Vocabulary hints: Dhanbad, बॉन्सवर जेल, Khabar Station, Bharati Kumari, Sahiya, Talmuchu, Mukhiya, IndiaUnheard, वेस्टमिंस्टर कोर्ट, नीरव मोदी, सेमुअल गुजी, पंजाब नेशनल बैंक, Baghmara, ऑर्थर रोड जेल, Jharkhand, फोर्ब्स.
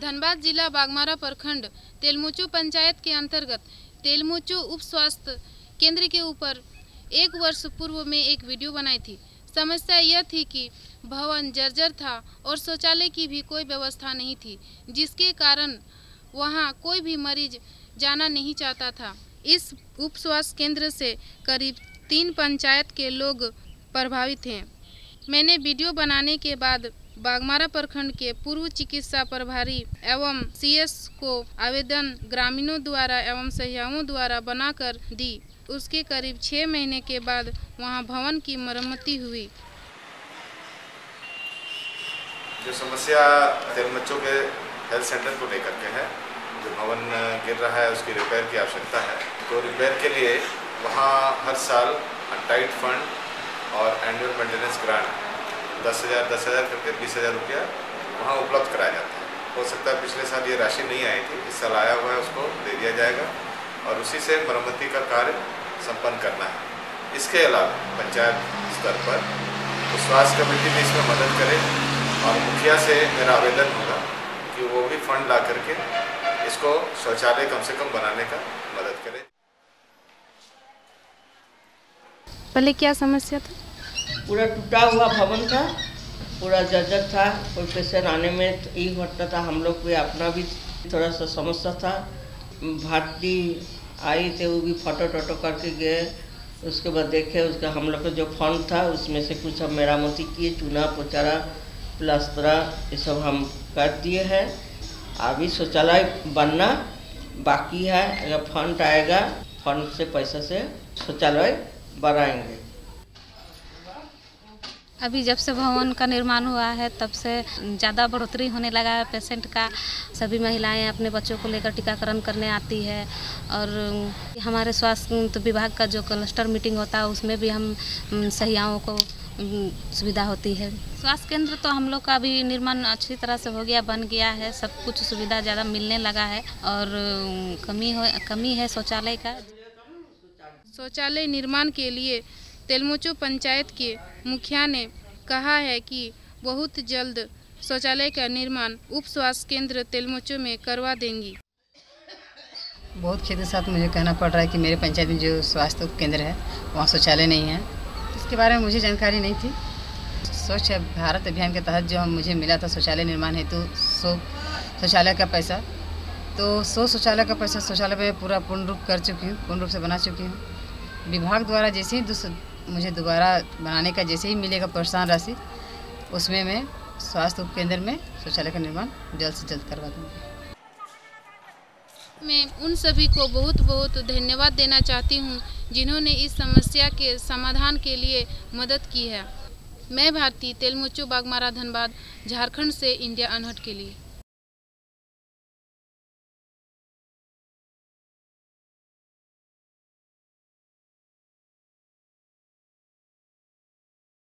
धनबाद जिला बागमारा प्रखंड तेलमुचू पंचायत के अंतर्गत तेलमुचू उप स्वास्थ्य केंद्र के ऊपर 1 वर्ष पूर्व में एक वीडियो बनाई थी। समस्या यह थी कि भवन जर्जर था और शौचालय की भी कोई व्यवस्था नहीं थी, जिसके कारण वहां कोई भी मरीज जाना नहीं चाहता था। इस उप स्वास्थ्य केंद्र से करीब 3 पंचायत के लोग प्रभावित हैं। मैंने वीडियो बनाने के बाद बागमारा प्रखंड के पूर्व चिकित्सा प्रभारी एवं सीएस को आवेदन ग्रामीणों द्वारा एवं सहियाओं द्वारा बनाकर दी। उसके करीब 6 महीने के बाद वहां भवन की मरम्मती हुई। जो समस्या बच्चों के हेल्थ सेंटर को लेकर के है, जो भवन गिर रहा है उसकी रिपेयर की आवश्यकता है। तो रिपेयर के लिए वहाँ हर साल अनटाइट फंड और एनुअल मेंटेनेंस ग्रांट 10,000 करके 20,000 रुपया वहाँ उपलब्ध कराया जाता है। हो सकता है पिछले साल ये राशि नहीं आई थी, इस साल आया हुआ है, उसको दे दिया जाएगा और उसी से मरम्मती का कार्य संपन्न करना है। इसके अलावा पंचायत स्तर पर स्वास्थ्य कमेटी भी इसमें मदद करे और मुखिया से मेरा आवेदन होगा कि वो भी फंड ला करके इसको शौचालय कम से कम बनाने का मदद करे। पहले क्या समस्या था? पूरा टूटा हुआ भवन था, पूरा जर्जर था, कोई पेशेंट आने में ये घटना था। हम लोग को अपना भी थोड़ा सा समस्या था। भाटी आई थे वो भी फोटो टोटो करके गए, उसके बाद देखे उसका हम लोग का जो फंड था उसमें से कुछ हम मेरामती किए, चूना पोचारा प्लास्तरा ये सब हम कर दिए हैं। अभी शौचालय बनना बाकी है, अगर फंड आएगा फंड से पैसा से शौचालय बनाएंगे। अभी जब से भवन का निर्माण हुआ है तब से ज़्यादा बढ़ोतरी होने लगा है पेशेंट का। सभी महिलाएं अपने बच्चों को लेकर टीकाकरण करने आती है और हमारे स्वास्थ्य विभाग का जो क्लस्टर मीटिंग होता है उसमें भी हम सहियाओं को सुविधा होती है। स्वास्थ्य केंद्र तो हम लोग का अभी निर्माण अच्छी तरह से हो गया, बन गया है, सब कुछ सुविधा ज़्यादा मिलने लगा है और कमी है शौचालय का। शौचालय निर्माण के लिए तेलमुचू पंचायत के मुखिया ने कहा है कि बहुत जल्द शौचालय का निर्माण उप स्वास्थ्य केंद्र तेलमुचू में करवा देंगी। बहुत खेद के साथ मुझे कहना पड़ रहा है कि मेरे पंचायत में जो स्वास्थ्य उप केंद्र है वहाँ शौचालय नहीं है। इसके बारे में मुझे जानकारी नहीं थी। स्वच्छ भारत अभियान के तहत जो मुझे मिला था शौचालय निर्माण हेतु 100 शौचालय का पैसा, तो 100 शौचालय का पैसा शौचालय पर पूरा पूर्ण रूप कर चुकी हूँ, पूर्ण रूप से बना चुकी हूँ। विभाग द्वारा जैसे ही मुझे दोबारा बनाने का जैसे ही मिलेगा प्रोत्साहन राशि, उसमें मैं स्वास्थ्य उप केंद्र में शौचालय का निर्माण जल्द से जल्द करवा दूँगी। मैं उन सभी को बहुत बहुत धन्यवाद देना चाहती हूँ जिन्होंने इस समस्या के समाधान के लिए मदद की है। मैं भारती, तेलमुचू, बागमारा, धनबाद, झारखंड से इंडिया अनहर्ड के लिए।